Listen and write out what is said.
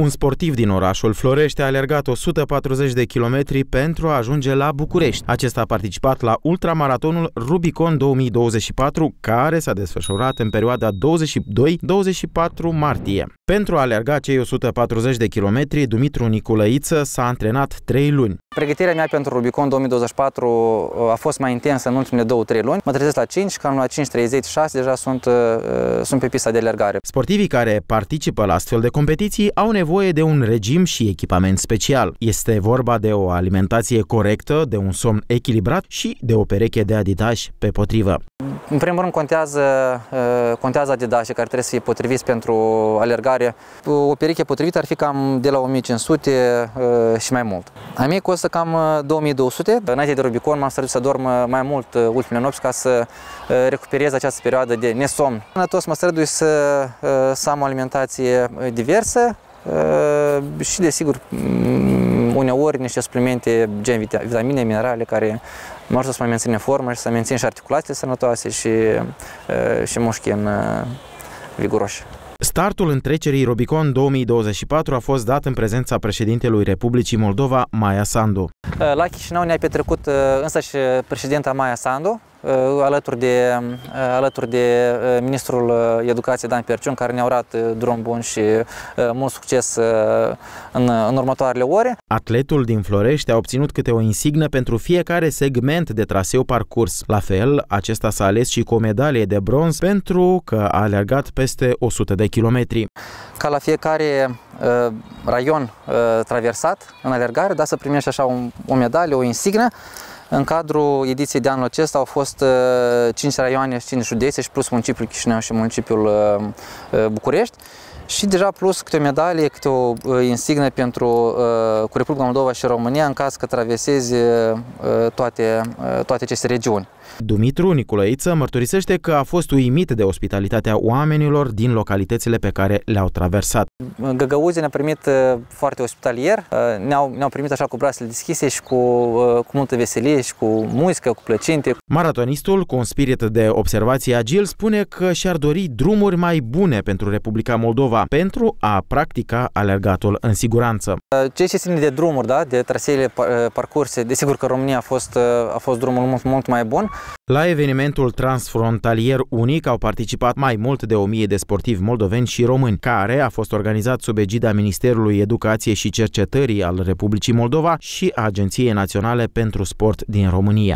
Un sportiv din orașul Florești a alergat 140 de kilometri pentru a ajunge la București. Acesta a participat la ultramaratonul Rubicon 2024, care s-a desfășurat în perioada 22-24 martie. Pentru a alerga cei 140 de kilometri, Dumitru Niculăiță s-a antrenat 3 luni. Pregătirea mea pentru Rubicon 2024 a fost mai intensă în ultimele 2-3 luni. Mă trezesc la 5, cam la 5:30-6 deja sunt pe pista de alergare. Sportivii care participă la astfel de competiții au nevoie de un regim și echipament special. Este vorba de o alimentație corectă, de un somn echilibrat și de o pereche de adidași pe potrivă. În primul rând contează adidașii care trebuie să fie potriviți pentru alergare. O pereche potrivită ar fi cam de la 1500 și mai mult. Ai mei costă cam 2200. Înainte de Rubicon m-am străduit să dorm mai mult ultimele nopți ca să recuperez această perioadă de nesomn. Până toți mă strădui să am o alimentație diversă și, desigur, uneori niște suplimente gen vitamine, minerale, care mă ajută să mă mențin în formă și să mențin și articulațiile sănătoase și mușchii în viguroși. Startul întrecerii Rubicon 2024 a fost dat în prezența președintelui Republicii Moldova, Maia Sandu. La Chișinau ne-a petrecut însăși președinta Maia Sandu, alături de ministrul Educației Dan Perciun, care ne-a urat drum bun și mult succes în următoarele ore. Atletul din Florești a obținut câte o insignă pentru fiecare segment de traseu parcurs. La fel, acesta s-a ales și cu o medalie de bronz pentru că a alergat peste 100 de kilometri. Ca la fiecare raion traversat în alergare, da, să primești așa o medalie, o insignă. În cadrul ediției de anul acesta au fost 5 raioane și 5 județe și plus municipiul Chișinau și municipiul București și deja plus câte o medalie, câte o insignă cu Republica Moldova și România în caz că traversezi toate aceste regiuni. Dumitru Niculăiță mărturisește că a fost uimit de ospitalitatea oamenilor din localitățile pe care le-au traversat. Găgăuzii ne-au primit foarte ospitalier, ne-au primit așa cu brațele deschise și cu multă veselie și cu muzică, cu plăcinte. Maratonistul, cu un spirit de observație agil, spune că și-ar dori drumuri mai bune pentru Republica Moldova, pentru a practica alergatul în siguranță. Ceea ce ține de drumuri, da, de traseele parcurse, desigur că România a fost drumul mult mai bun. La evenimentul transfrontalier unic au participat mai mult de 1000 de sportivi moldoveni și români, care a fost organizat sub egida Ministerului Educației și Cercetării al Republicii Moldova și a Agenției Naționale pentru Sport din România.